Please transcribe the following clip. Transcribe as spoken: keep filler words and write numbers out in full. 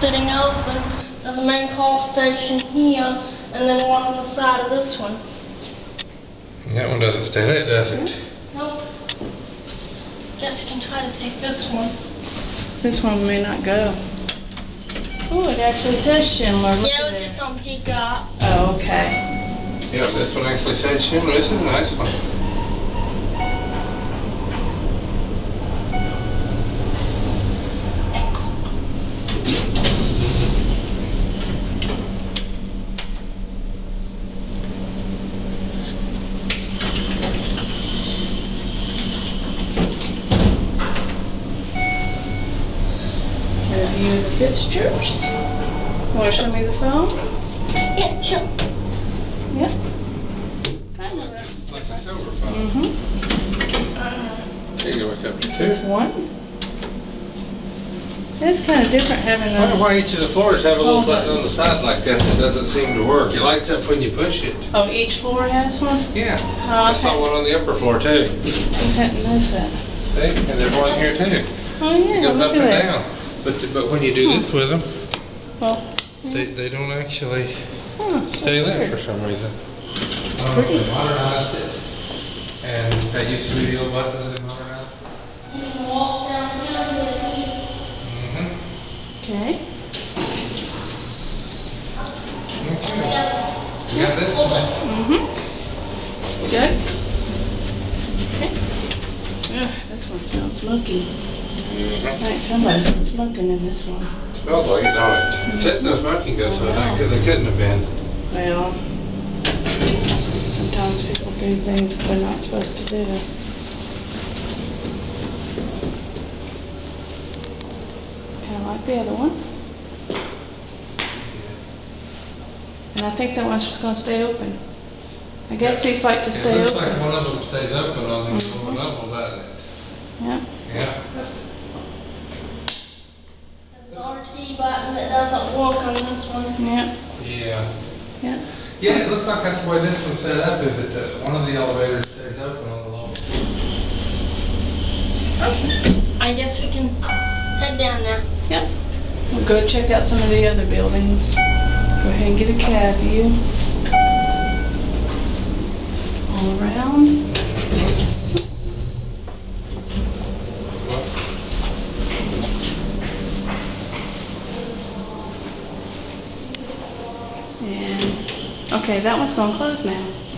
getting out, but there's a main call station here, and then one on the side of this one. And that one doesn't stay lit, does it? Nope. Guess you can try to take this one. This one may not go. Oh, it actually says Schindler. Look yeah, it was just on Peacock. Oh, okay. Yeah, this one actually says Schindler. This is a nice one. Review the fixtures. Want to show me the phone? Yeah, sure. Yeah. Kind of. It's like a silver phone. Mm-hmm. Uh, there you go, what's up to this one? It's kind of different having a... I wonder why each of the floors have a little button on the side like that that doesn't seem to work. It lights up when you push it. Oh, each floor has one? Yeah. Uh, I saw one on the upper floor, too. I hadn't noticed that. See? And there's one here, too. Oh, yeah. It goes up and down. But but when you do hmm. this with them, well, they they don't actually hmm, stay lit for some reason. Um, they modernized it, and that used to be the old buttons that they modernized. You can walk down here with me. Mm-hmm. Okay. Okay. Yeah. You got this? Mm-hmm. Good. Okay. Ugh, this one smells smoky. Mm-hmm. Like somebody's been smoking in this one. Smells like it, don't it? Mm-hmm. It says no smoking goes oh, so wow. Because they couldn't have been. Well, sometimes people do things that they're not supposed to do. Kind of like the other one. And I think that one's just going to stay open. I guess yeah. These like to it stay looks open. Looks like one of them stays open on the mm-hmm. level, doesn't it? Yeah. Yeah. R T button that doesn't work on this one. Yeah. Yeah. Yeah. Yeah, it looks like that's the way this one's set up, is it that one of the elevators stays open on the lower floor. I guess we can head down now. Yep. We'll go check out some of the other buildings. Go ahead and get a cab view. All around. Okay, that one's going to close now.